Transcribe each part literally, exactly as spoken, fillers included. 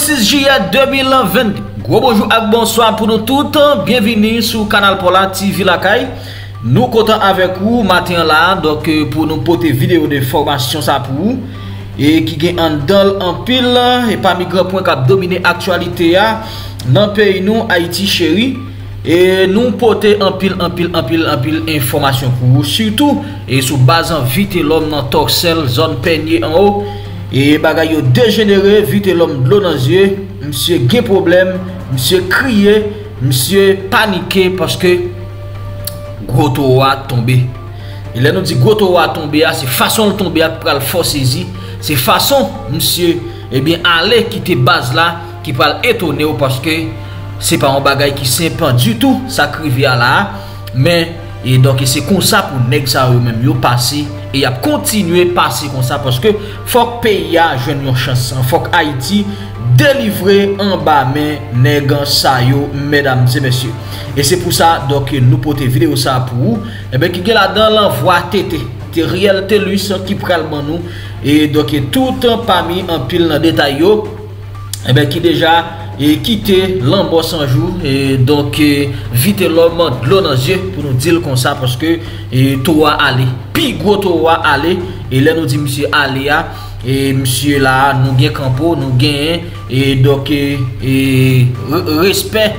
vingt-six juillet deux mille vingt. Gros bonjour et bonsoir pour nous tous. Bienvenue sur Canal Pola T V Lakay. Nous comptons avec vous matin là donc pour nous porter vidéo de formation ça pour vous et qui gagne en dol en pile et parmi grand point qui a dominé actualité là dans pays nous Haïti chéri. Et nous porter en pile en pile en pile en pile information pour vous surtout et sous base en vite l'homme dans Torcel zone peigné en haut et bagaille dégénéré vite l'homme de l'eau dans les yeux monsieur gain problème monsieur crier monsieur paniquer parce que gros taux a tombé et là nous dit gros taux a tombé c'est façon de tomber après le force saisi c'est façon monsieur et bien aller quitter base là qui parle étonné parce que c'est pas un bagage qui sympa du tout ça crivia là mais et donc c'est comme ça pour nèg ça eux-mêmes yo passer et y a continuer passer comme ça parce que faut que pays a jeune une chance faut que Haïti délivrer en bas mais nèg ça yo mesdames et messieurs et c'est pour ça donc nous porter vidéo ça pour vous et ben qui est là dans l'envoi tété Teriel Telus qui pral ban nous et donc tout parmi en pile dans détail yo et ben qui déjà et quitter l'embosse sans jour et donc et, vite l'homme de l'eau dans les yeux pour nous dire comme ça parce que et toi aller puis gros toi aller et là nous dit monsieur Alia et monsieur là nous gagne campo nous gagne et donc et, et respect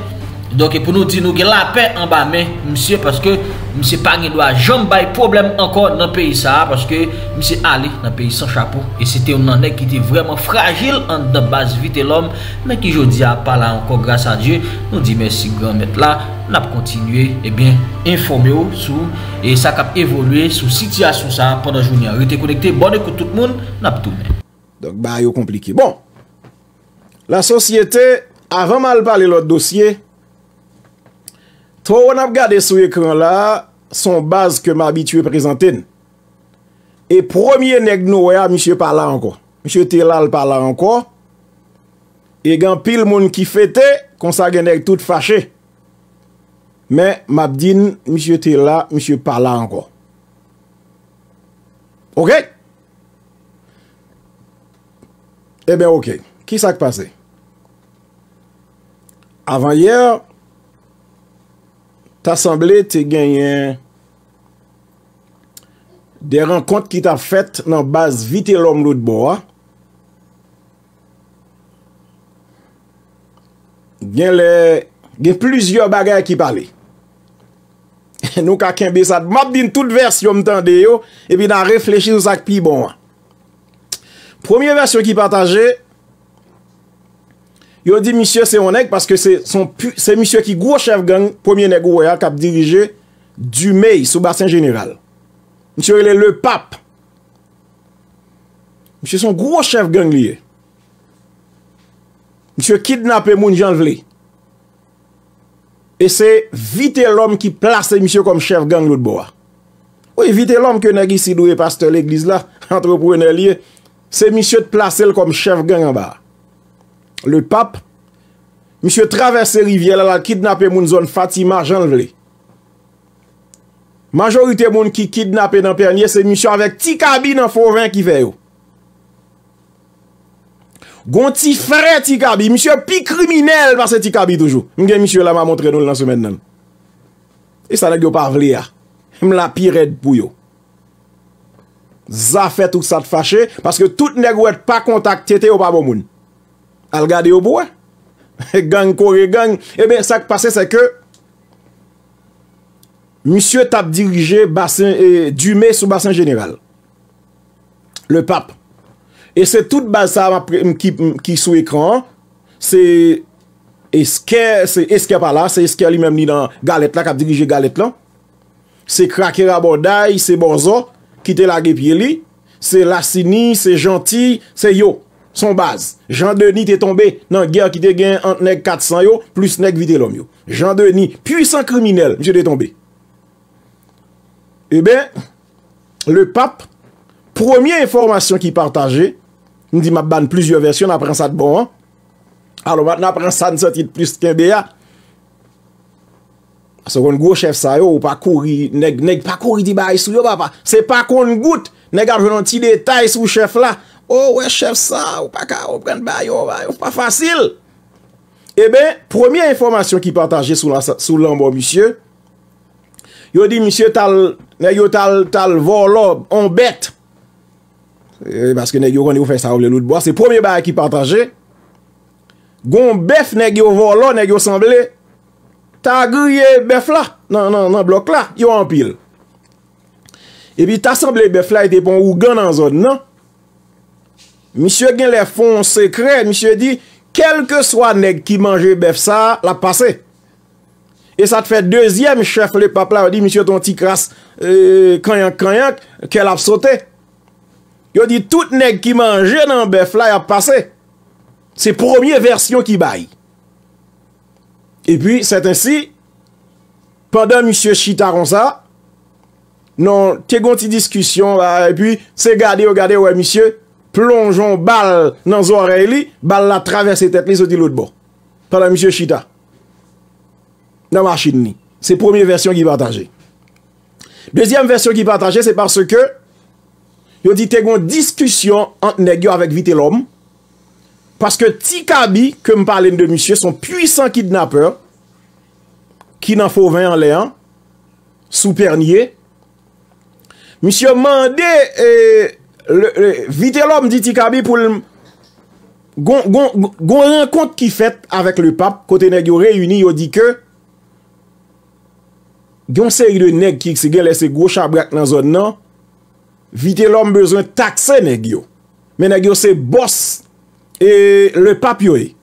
donc et pour nous dire nous gagne la paix en bas mais monsieur parce que monsieur pas gagne doit jamais problème encore dans pays ça parce que monsieur allé dans pays sans chapeau et c'était un nèg qui était vraiment fragile en dans base vite l'homme mais qui jodi a pas là encore grâce à Dieu nous dit merci grand maître là n'a continuer et bien informer sur et ça cap évoluer sur situation ça pendant journée restez connecté bonne écoute tout le monde n'a tourner donc bah yo compliqué bon la société avant mal parler l'autre dossier. Trop on a regardé sur l'écran là, son base que m'habitué présenter. Et premier nèg nou ya monsieur par là encore. Monsieur te là par là encore. Et gan pile moun qui fête, kon sa gen nèg tout fâché. Mais m'a dit monsieur te là, monsieur par là encore. OK? Eh bien OK. Qui ça qui passé? Avant hier t'as semblé te gagné des rencontres qui t'a faites dans base vite l'homme l'autre bois. Il y a plusieurs bagages qui parlent. Nous ka kenbe ça m'a dit toute version m'tande yo et puis n'a réfléchi sur ça qui bon. Première version qui partageait yo dit monsieur c'est un nèg parce que c'est son c'est monsieur qui gros chef gang premier nèg royal qui a dirigé Dumey sous bassin général. Monsieur il est le pape. Monsieur son gros chef gang lié. Monsieur kidnappé moun Jean Vlé. Et c'est vite l'homme qui place monsieur comme chef gang l'autre bois. Oui, vite l'homme que nèg ici doué pasteur l'église là, entrepreneur lié, c'est monsieur de placer comme chef gang en bas. Le pape, monsieur traverse rivière la kidnappé moun zone Fatima Jeanvlé. Majorité moun qui kidnappé dans Pernier, c'est monsieur avec ti cabine en Fauvin qui fait yo. Gon ti frère ti cabi, monsieur pi criminel parce ti cabi toujours. M'gen monsieur la m'a montré nous dans semaine nan. Et ça nèg yo pa vle a. M la pirèd pou yo. Ça fait tout ça te fâché parce que tout nèg ou est pas contacté te yo pas bon moun. Al gade au bois gang coré gang et bien ça qui passe c'est que monsieur t'a dirigé bassin et Dumey sous bassin général le pape et c'est toute base ça qui qui sous écran c'est esquer c'est esquer par là c'est esquer lui-même ni dans galette là qui a dirigé galette là c'est craquer à bordaille c'est bonzo qui te la pied li c'est Lassini c'est gentil c'est yo son base. Jean-Denis t'est tombé dans guerre qui te gagne entre nèg quatre cents yo plus nèg vite l'homme yo. Jean-Denis puissant criminel, monsieur t'est tombé. Eh ben le pape première information qui partageait, nous dit m'a ban plusieurs versions, on apprend ça de bon. Hein? Alors maintenant apprend ça de sortir plus qu'un B A. Parce qu'on gros chef ça yo ou pas courir nèg nèg pas courir di bail sou yo papa. C'est pas qu'on goûte nèg a venant petit détail sous chef là. oh ouais chef ça, ou pas ka, ou prenne bayo, pas facile. Eh bien, première information qui partagée sous la sous l'ombre monsieur, yo dit monsieur tal yo tal tal volob on bête. Parce que nèg yo konn fait ça ou l'autre bois, c'est premier bail qui partagé. Gon bœuf nèg yo volo nèg yo semblé ta grillé bœuf là. Non non non bloc là, yo en pile. Et puis ta semblé bœuf là était bon ou gan dans zone non. Monsieur gen les fonds secrets, monsieur dit quel que soit nèg qui mange bœuf ça, la passé. Et ça te fait deuxième chef le pape là, dit monsieur ton petit crasse euh kanyak kanyak qu'elle a sauté. Yo dit tout nèg qui mange dans bœuf là y a passé. C'est première version qui baille. Et puis c'est ainsi pendant monsieur Chitaron ça non, t'es gonti discussion là, et puis c'est garder regarder ouais monsieur plongeon balle dans oreille li, balle la traverse tête li sorti l'autre bord. Pendant monsieur Chita dans machine ni. C'est première version qui partagée. Deuxième version qui partagée c'est parce que yo dit t'es gon discussion entre nèg yo avec vite l'homme. Parce que Tikabi, que me parle de monsieur, sont puissants kidnappeurs qui n'en font vingt en l'air, sous Pernier. Monsieur mandé, eh, vite l'homme dit Tikabi pour le. Gon, gon, gon rencontre qui fait avec le pape, côté nèg yo réuni, yo dit que. Gon série de nèg qui se laisse gros chabrak dans la zone, non. Vite l'homme besoin taxer nèg yo. Mais nèg yo c'est boss. Et le pape yoé.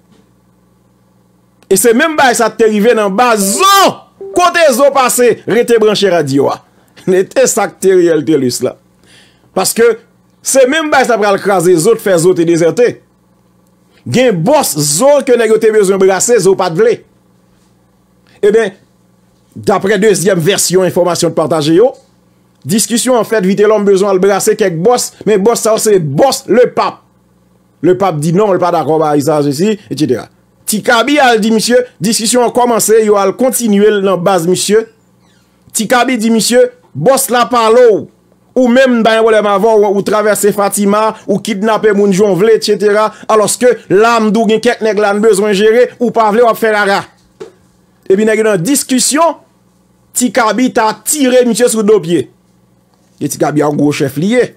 Et c'est même bail ça t'est arrivé dans bas zo côté zo passé rete branché radio a. N'était ça que réel telus là. Parce que c'est même bail ça pral craser zo te faire zo te déserter. Gen boss zo que nèg yo te besoin brasser zo pas de vle. Eh bien d'après deuxième version information de partager yo, discussion en fait vite l'homme besoin de brasser quelques boss mais boss ça c'est boss le pape. Le pape dit non, il n'est pas d'accord avec ça, ceci, et cetera. Tikabi a dit, monsieur, discussion a commencé, il a continué dans la base, monsieur. Tikabi dit, monsieur, boss la parlo, ou même dans le avant, ou traverser Fatima, ou kidnapper moun jonvle, et cetera. Alors que l'âme d'ougin kek nèg lan besoin gérer, ou pas vle, ou faire la ra. Et puis, dans la discussion, Tikabi t'a tiré, monsieur, sur deux pieds. Et Tikabi a un gros chef lié.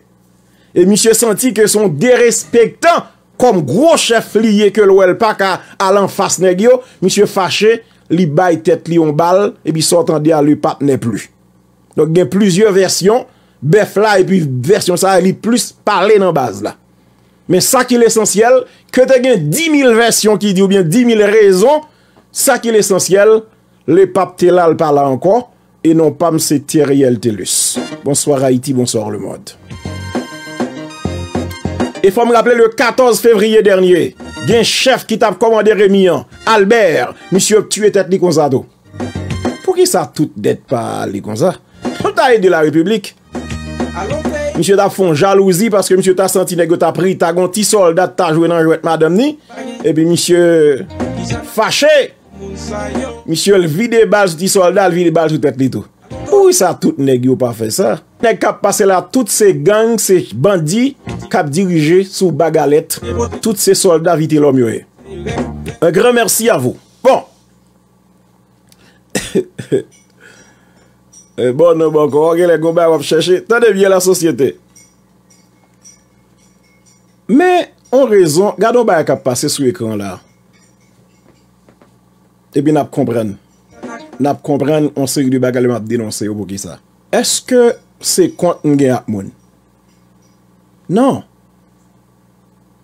Et monsieur senti que son dérespectant comme gros chef lié que l'ouel pas à l'en face nèg yo, monsieur fâché, li baille tête li on balle et puis s'entendait à le pape n'est plus. Donc il y a plusieurs versions, bœuf là et puis version ça li plus parler dans base là. Mais ça qui est l'essentiel, que tu as dix mille versions qui dit ou bien dix mille raisons, ça qui est l'essentiel, le pape t'es là, le parle encore et non pas c'est Thériel Tellus. Bonsoir Haïti, bonsoir le monde. Et faut me rappeler le quatorze février dernier, il y a un chef qui t'a commandé Rémian, Albert, monsieur tué tête li comme ça. Pour qui ça toute dette pas li comme ça? On t'a aidé la République. Monsieur t'a fond jalousie parce que monsieur t'a senti nèg t'a pris t'a gon ti soldat t'a joué dans jouet madame ni et puis monsieur fâché. Monsieur le vide balle sur ti soldat, le vide balle sur tête li tout. Pour qui ça toute nèg yo pas fait ça? Nèg k'ap passé là toutes ces gangs, ces bandits cap dirigé sous bagalette, tous ces soldats vite l'homme yoé. Un grand merci à vous. Bon. Bon, non, bon, on les gobas vont chercher. Tenez bien la société. Mais, en raison, regardons bien qui a passé sur l'écran là. Et puis, nous comprenons. Nous comprenons, on sait que les bagalets m'a dénoncé pour qui ça. Est-ce que c'est contre nous à moun? Non,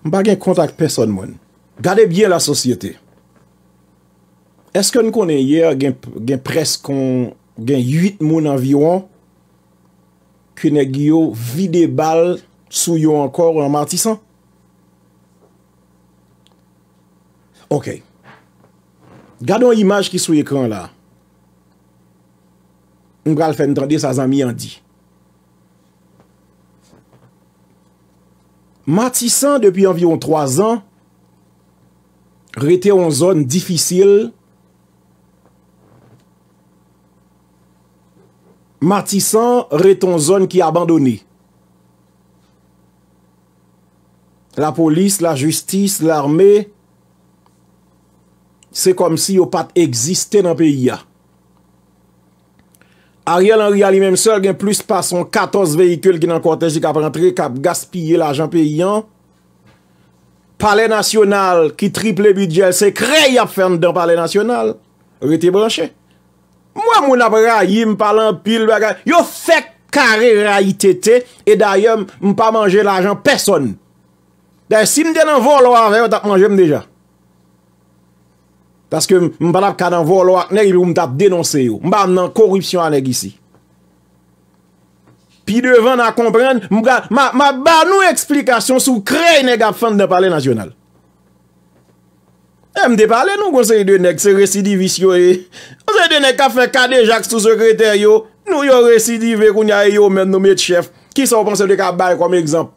je n'ai pas de contact avec personne. Moun. Gardez bien la société. Est-ce que nous connaissons hier presque huit personnes environ qui ont vidé des balles sous eux encore en martissant? Ok. Gardons l'image qui est sur l'écran là. On va le faire entendre, ça amis en dit. Matissan, depuis environ trois ans, rete en zone difficile. Matissan rete en zone qui est abandonnée. la police, la justice, l'armée, c'est comme si yo pas existé dans le pays. Ariel Henry a lui-même seul gagne plus passons quatorze véhicules qui dans cortège qui a rentré qui a gaspillé l'argent paysan. Palais national qui triple budget, c'est créé à faire dans palais national. Rete branché. Moi mon abrayi me parle en pile bagay. Yo fait carré raïtété et d'ailleurs me pas manger l'argent personne. D'ailleurs si me dans vol avec t'a manger déjà. Parce que je ne parle pas d'un vol ou d'un nègre, je dénoncer. Je ne parle pas de corruption à nègre ici. Puis devant, je comprends, je vais nous explication sur créer nègre fan de palais national. Je me parle nous conseil de nègre, c'est récidiviste. Conseil de nègre qui a fait K D Jacques sous secrétaire. Nous, nous récidivé, nous avons même nommé chef. Qui sont pensés de Kabay comme exemple?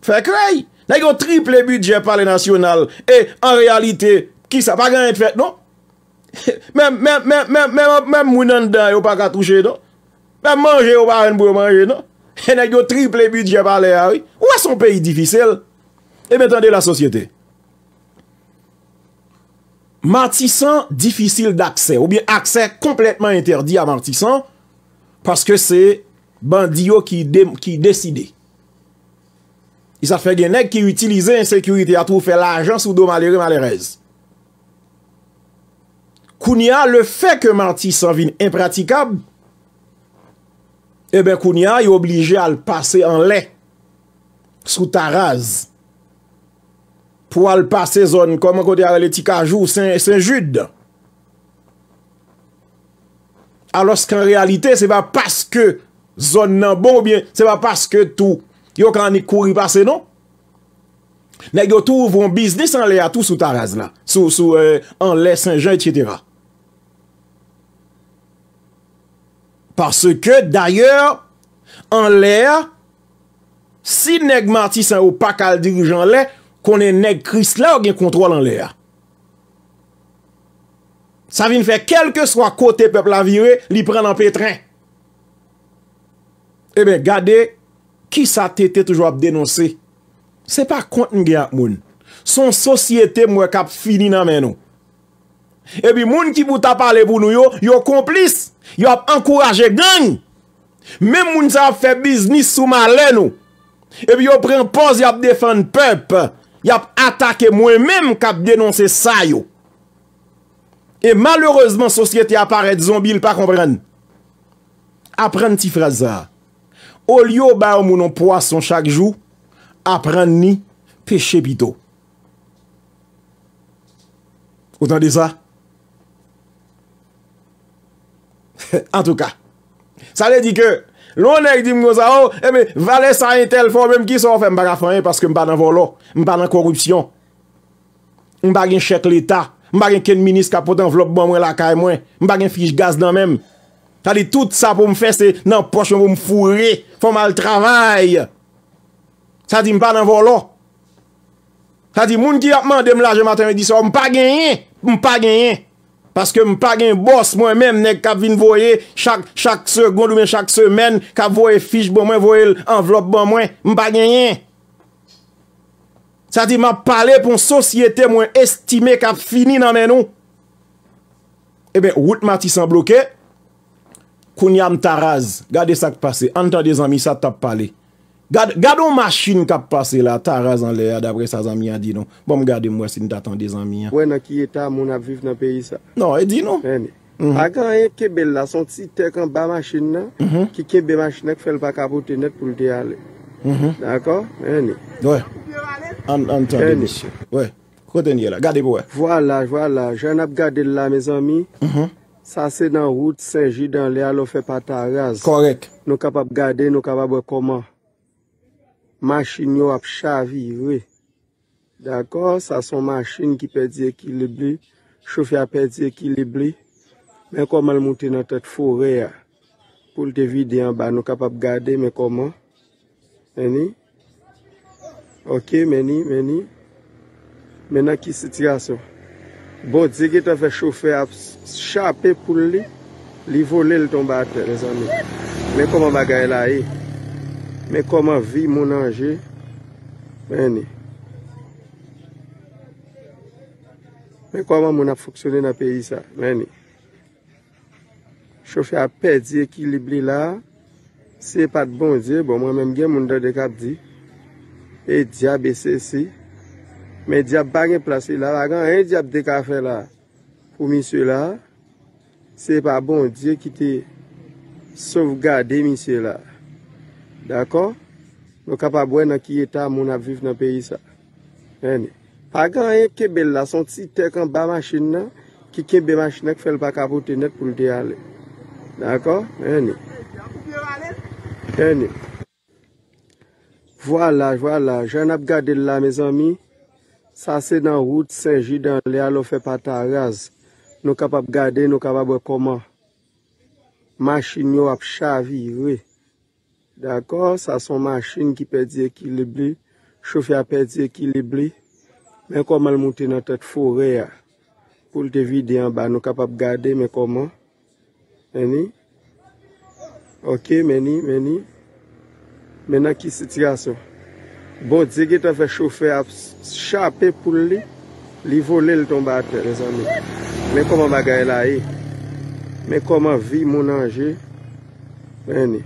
Fait créer. Nègre triple budget palais national. Et en réalité, qui ça pas gagné de fait non même même même même même moun nan dan yo pas ka toucher non même manger yo pas pour manger non et nèg yo triple budget parler ah oui où est son pays difficile et maintenant de la société Martissan difficile d'accès ou bien accès complètement interdit à Martissan parce que c'est bandi qui dé, qui décide. Il ça fait des nèg qui utilisent insécurité à tout faire l'argent sous do malheureux malheureuse. Kounia, le fait que Martissan vient impraticable, eh bien, Kounia est obligé à le passer en lait, sous Taraz, pour le passer zone, comme on dit à l'étikajou, Saint-Jude. Alors qu'en réalité, ce n'est pas parce que zone nan bon, ou bien, ce n'est pas parce que tout, yo quand ni couri passer, non? Nèg yo trouve un business en lait à tout sous Taraz, là, sous, sous, euh, en lait Saint-Jean, et cetera. Parce que d'ailleurs, en l'air, si nèg Martissan ou pas qu'à le dirigeant l'air, qu'on est nèg Chris là ou gen contrôle en l'air. Ça vient faire quel que soit côté peuple à virer, li prend en pétrin. Eh bien, gardez, qui ça t'était toujours à dénoncer? C'est pas contre nous gen moun. Son société mouè k'ap fini nan men nou. Et puis, moun ki pou ta parler pour nous, yo, yo complice, yo ap encouragé gang. Même moun sa fait business sous malè nou. Et puis, yo pren pause, yo ap défend peuple. Yo ap attaqué moi-même k'ap dénoncer ça yo. Et malheureusement, société apparaît zombie, il pas comprendre. Apprendre ti phrase ça. Au lieu ba moun on poisson chaque jour, apprendre ni péché pito. Autant de ça. En tout cas, ça veut dire que l'on est dit que ça, oh, eh bien, valait ça un tel fort, même qui s'en fait, m'baka fayen parce que m'ba dans volo, m'ba dans corruption, m'ba gen chèque l'État, m'ba gen ken ministre qui a pote enveloppe bon mwen la kay mwen, m'ba gen fiche gaz dans même. Ça dit tout ça pour m'faire, c'est nan poche pour m'fourrer, faut mal travail. Ça dit m'ba dans volo. Ça dit moun qui a demandé m'lage matin, dit ça, m'pa gagné, m'pa gagné. Parce que je n'ai pas un boss moi-même qui vient voyer chaque chaque seconde ou chaque semaine qui voyer fiche bon moi voyer enveloppe bon moi je n'ai pas gagné. Ça dit m'a parler pour une société moins estimée qui a fini dans mes nous. Eh bien route Martissan bloqué. Kounyam Taraz, regardez ça qui passe. Entendez les amis ça tape parler. Gardons machine qui a passé là, Taraz en l'air, d'après ça, amis a dit non. Bon, regardez-moi si nous attendons des amis. Ouais, dans qui état, mon a vivre dans le pays ça? Non, il dit non. A quand il y a là, son petit tech en bas machine là, qui est une machine qui fait le pas capoter net pour le aller. D'accord? Ouais. Entendez, monsieur. Ouais. Continuez là, regardez pour vous. Voilà, voilà. J'en ai regardé là, mes amis. Ça, c'est dans la route Saint-Gilles, dans l'air, on fait pas Taraz. Correct. Nous sommes capables de garder, nous sommes capables de comment? Machine yo ap chaviré. D'accord, ça sont machines qui perdent équilibre, chauffeur perdent équilibre. Mais comment le monter dans tête forêt pour le vider en bas, nous capable garder mais comment? Meni? OK, meni, meni. Maintenant qui situation? Bon, dit que tu fait chauffeur chaper pour lui, lui voler le tomber à terre les amis. Mais comment bagaille là? Mais comment vit mon ange? Mais comment on a fonctionné dans le pays ça? Le chauffeur a perdu l'équilibre là. Ce n'est pas de bon Dieu. Bon, moi-même, je suis dans le cap dit. Et le diable est ceci. Mais le diable n'a pas de place là. Il y a un diable de café là. Pour monsieur là, ce n'est pas bon Dieu qui te sauvegarde, monsieur là. D'accord? Nous sommes capables de voir qui est à mon avis dans le pays ça. Pas grand et Kébel là, son petit tech en bas machine, qui Kébel machine qui fait le pas capoter net pour le aller. D'accord? Voilà, voilà, j'en ai regardé là, mes amis. Ça, c'est dans la route Saint-Gilles, dans les allo fait pataras. Nous sommes capables de garder, nous sommes capables de voir comment machine a chaviré. D'accord? Ça, sont machines qui perdent l'équilibre, chauffeur perd l'équilibre. Mais comment le monter dans cette forêt pour le vider en bas, nous sommes capables de garder, mais comment? Meni? Ok, meni, meni. Maintenant, qui situation? Bon Dieu qui t'a fait chauffer, à chaper pour lui, lui voler le tomber à terre, les amis. Mais comment bagaille là? Mais comment vit mon ange? Meni?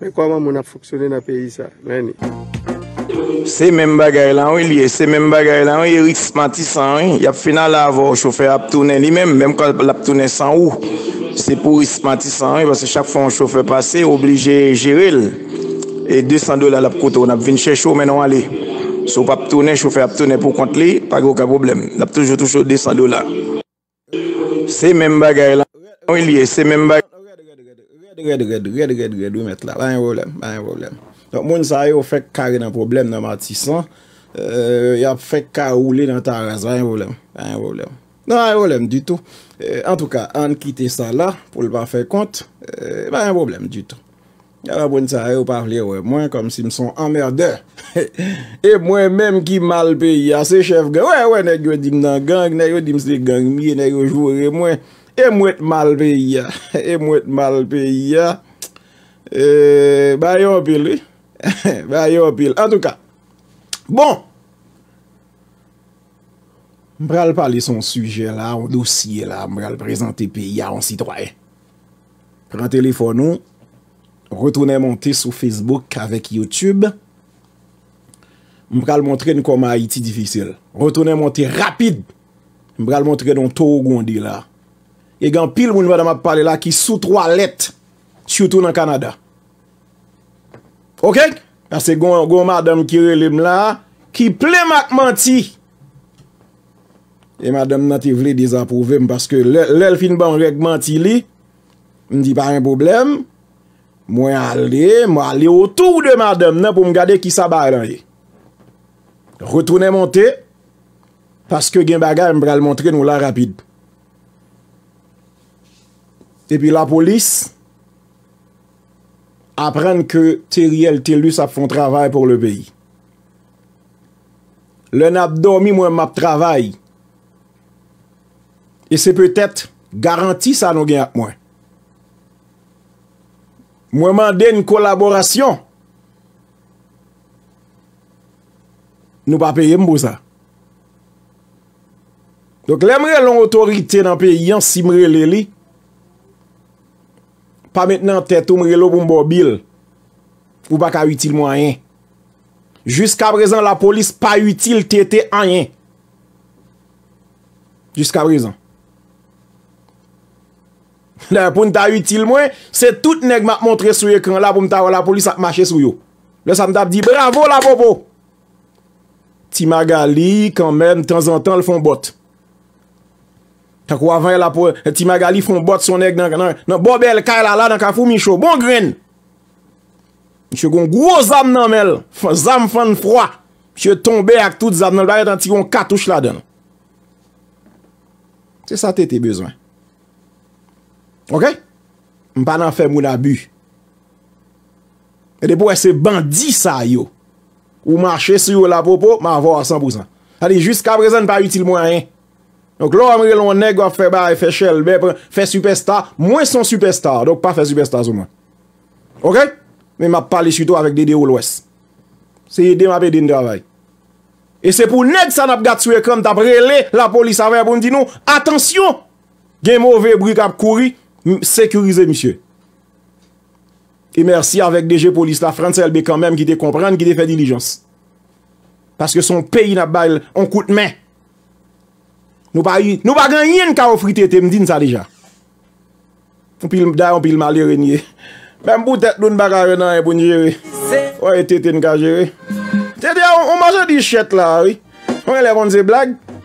Mais comment mon a fonctionné dans le pays ça? Meni? C'est même bagaille là, oui, c'est même bagaille là, oui, Eric Matissan, il y a final à avoir chauffeur à tourner lui-même, même quand il a tourné sans ou. C'est pour Eric Matissan, parce que chaque fois un chauffeur passé, obligé de gérer. Et deux cents dollars la coûte, on a vint chercher, mais non aller. Si on pas tourner, chauffeur a tourné pour compte lui, pas aucun problème. Il a toujours toujours deux cents dollars. C'est même bagaille là, oui, c'est même bagaille. Regarde, regarde, regarde, regarde, regarde, remettre là, pas un problème, pas un problème. Donc, moun sa yo fait carré dans problème dans Matissan, euh, y a fait carrouler dans Taras, pas un problème, pas un problème. Non, pas un problème du tout. Euh, en tout cas, on quitte ça là, pour le pas faire compte, euh, pas un problème du tout. Y a moun sa yo parler, ouais, moi, comme si me sont emmerdeur. Et moi-même qui mal payé, c'est chef gang, ouais, ouais, nèg yo dit me dans gang, nèg yo dit me c'est gang, mi, nèg yo jouer, moi. Et moi mal payé, et moi mal payé, euh, bah yon pile, bah yon pile. En tout cas, bon, m'bral parler son sujet là, un dossier là, m'bral présenter pays à un citoyen. Prends téléphone nous, retournez monter sur Facebook avec YouTube. M'bral montrer nous comment Haïti difficile. Retournez monter rapide. M'bral montrer dans tout Gondi là. Et gan pile moun madame a parlé là qui sous trois lettres surtout dans Canada. OK? Parce que gon gon madame qui relèm là qui plein mak menti. Et madame nan te vle désapprouver parce que l'el fin ban règ menti li. Me dit pas un problème. Moi aller, moi aller autour de madame nan pour me garder qui ça ba lan. Retourner monter parce que gen bagay me pral montrer nous là rapide. Et puis la police apprend que Teriel Telus a fait un travail pour le pays. Le nap dormi, moi, m'a travail. Et c'est peut-être garanti ça nous gagne avec moi. Moi, mande une collaboration. Nous pas payer pour ça. Donc, l'aimerait l'autorité dans le pays, si m're leli. Pas maintenant tête ou m'relo pour m'bobil ou pas ka utile moyen. Jusqu'à présent la police pas utile tété rien. Jusqu'à présent. Là pour n'ta utile moins, c'est tout nèg m'a montré sur écran là pour m'ta la police a marché sur yo. Là ça m'ta dit bravo la popo. Ti Magali quand même de temps en temps le font botte. Tant qu'on avant la pour Ti Magali font botte son nèg dans dans Bobel Kaila là dans Kafou Micho bon grain. Monsieur gon gros âme nan mel, zam fan froid. Monsieur tombé avec toutes zam nan baï tant ti gon cartouche là-dedans. C'est ça t'étais besoin. OK? On pas n'en faire mon abus. Et depuis c'est bandit ça yo. Ou marcher sur la popo, m'a voir cent pour cent. Allez jusqu'à présent pas utile moyen. Donc l'homme relon nèg va faire ba fait chelbe fait superstar, moins son superstar. Donc pas faire superstar au moins. OK? Mais m'a parler surtout avec Dédé ou l'Ouest. C'est aider m'a aider dans travail. Et c'est pour nèg ça n'a pas gâté comme t'a brelé la police avec pour dire nous attention, gen mauvais bruit qui a couru, sécuriser monsieur. Et merci avec D G police la France L B quand même qui te comprendre, qui te fait diligence. Parce que son pays n'a pas on coup de main. Nous pas nous pas gagner ka offrir tété me dit ça déjà. On pile d'ailleurs on pile mal régner. Même pour tête nous bagarre nan pour gérer. Ouais tété n'a gérer. Tété on mange des chètes là oui. On les bonnes blagues.